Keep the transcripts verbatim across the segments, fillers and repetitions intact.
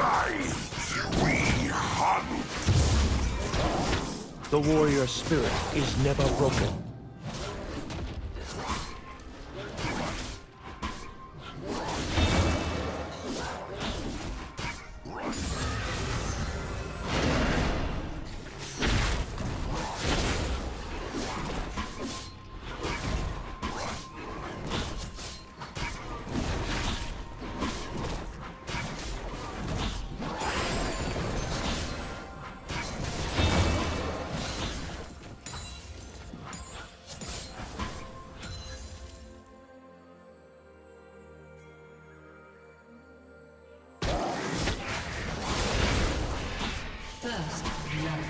Night we hunt. The warrior spirit is never broken. First blood.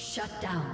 Shut down.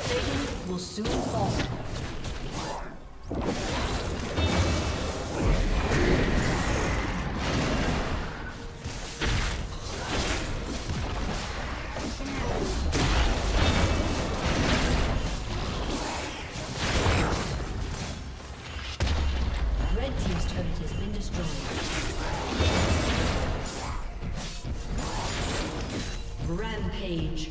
Satan will soon fall. Rampage.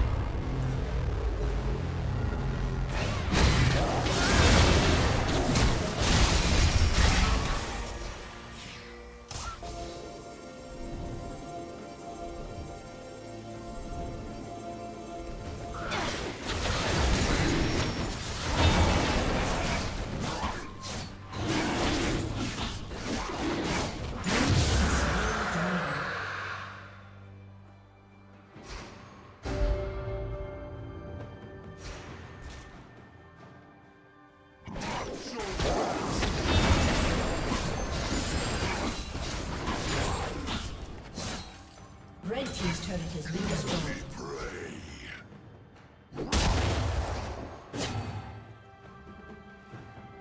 been destroyed.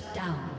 Shut down.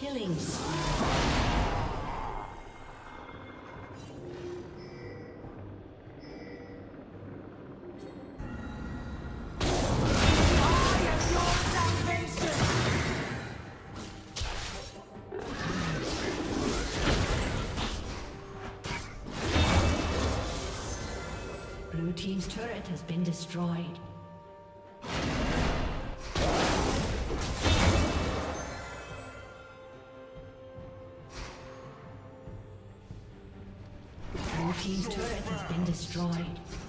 Killing spree. Blue team's turret has been destroyed. Destroyed.